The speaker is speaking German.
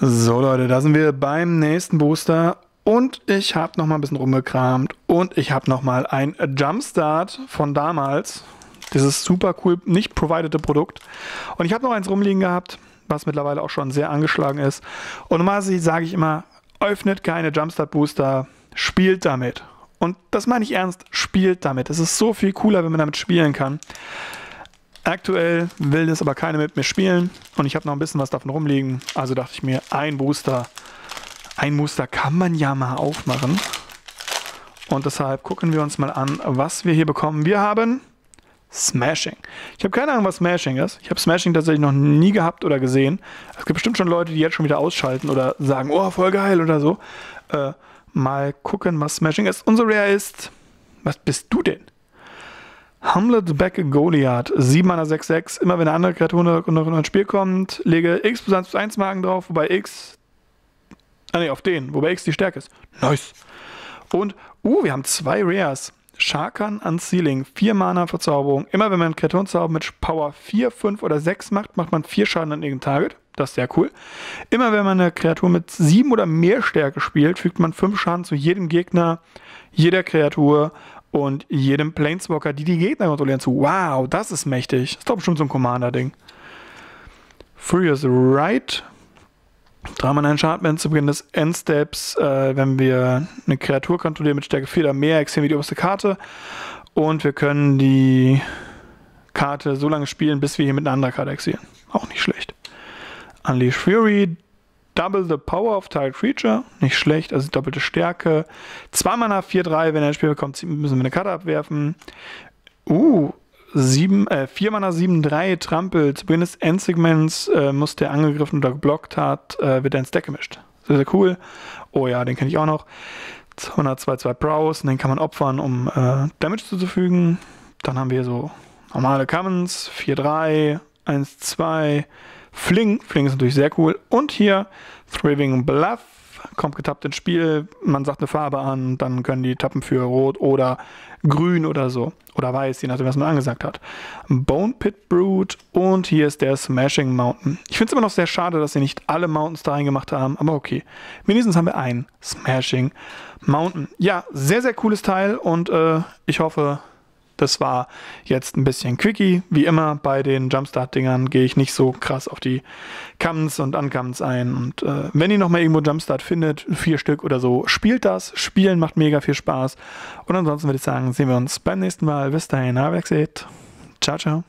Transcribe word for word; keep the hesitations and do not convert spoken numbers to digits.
So Leute, da sind wir beim nächsten Booster und ich habe noch mal ein bisschen rumgekramt und ich habe noch mal ein Jumpstart von damals. Dieses super cool, nicht providete Produkt. Und ich habe noch eins rumliegen gehabt, was mittlerweile auch schon sehr angeschlagen ist. Und normalerweise sage ich immer, öffnet keine Jumpstart Booster, spielt damit. Und das meine ich ernst, spielt damit. Es ist so viel cooler, wenn man damit spielen kann. Aktuell will das aber keiner mit mir spielen und ich habe noch ein bisschen was davon rumliegen. Also dachte ich mir, ein Booster, ein Booster kann man ja mal aufmachen. Und deshalb gucken wir uns mal an, was wir hier bekommen. Wir haben Smashing. Ich habe keine Ahnung, was Smashing ist. Ich habe Smashing tatsächlich noch nie gehabt oder gesehen. Es gibt bestimmt schon Leute, die jetzt schon wieder ausschalten oder sagen, oh, voll geil oder so. Äh, mal gucken, was Smashing ist. Unser Rare ist, was bist du denn? Hamlet Back Goliath, sieben Mana sechs sechs. Immer wenn eine andere Kreatur noch in ein Spiel kommt, lege X plus eins plus eins Marken drauf, wobei X... Ah ne, auf den, wobei X die Stärke ist. Nice. Und, uh, wir haben zwei Rares. Sharkan Unsealing, vier Mana Verzauberung. Immer wenn man Kreaturenzauber mit Power vier, fünf oder sechs macht, macht man vier Schaden an irgendeinem Target. Das ist sehr cool. Immer wenn man eine Kreatur mit sieben oder mehr Stärke spielt, fügt man fünf Schaden zu jedem Gegner, jeder Kreatur und jedem Planeswalker, die die Gegner kontrollieren, zu. Wow, das ist mächtig. Das ist doch bestimmt so ein Commander-Ding. Free is right. drei Mana Enchantment zu Beginn des Endsteps, äh, wenn wir eine Kreatur kontrollieren mit Stärke vier oder mehr, exilieren wir die oberste Karte. Und wir können die Karte so lange spielen, bis wir hier mit einer anderen Karte exilieren. Auch nicht schlecht. Unleash Fury. Double the Power of Target Creature. Nicht schlecht, also doppelte Stärke. zwei Mana vier drei, wenn er ins Spiel kommt, müssen wir eine Karte abwerfen. Uh, vier Mana sieben drei, Trampel. Zu Beginn des Endsegments äh, muss der angegriffen oder geblockt hat, äh, wird er ins Deck gemischt. Sehr, sehr cool. Oh ja, den kenne ich auch noch. zwei null zwei zwei Browse, den kann man opfern, um äh, Damage zuzufügen. Dann haben wir so normale Commons. vier drei, eins zwei. Fling, Fling ist natürlich sehr cool. Und hier Thriving Bluff, kommt getappt ins Spiel, man sagt eine Farbe an, dann können die tappen für Rot oder Grün oder so. Oder Weiß, je nachdem, was man angesagt hat. Bone Pit Brute und hier ist der Smashing Mountain. Ich finde es immer noch sehr schade, dass sie nicht alle Mountains da reingemacht haben, aber okay. Wenigstens haben wir einen Smashing Mountain. Ja, sehr, sehr cooles Teil und äh, ich hoffe... Das war jetzt ein bisschen quickie. Wie immer bei den Jumpstart-Dingern gehe ich nicht so krass auf die Comes und Uncomes ein. Und äh, wenn ihr nochmal irgendwo Jumpstart findet, vier Stück oder so, spielt das. Spielen macht mega viel Spaß. Und ansonsten würde ich sagen, sehen wir uns beim nächsten Mal. Bis dahin, habt's gut. Ciao, ciao.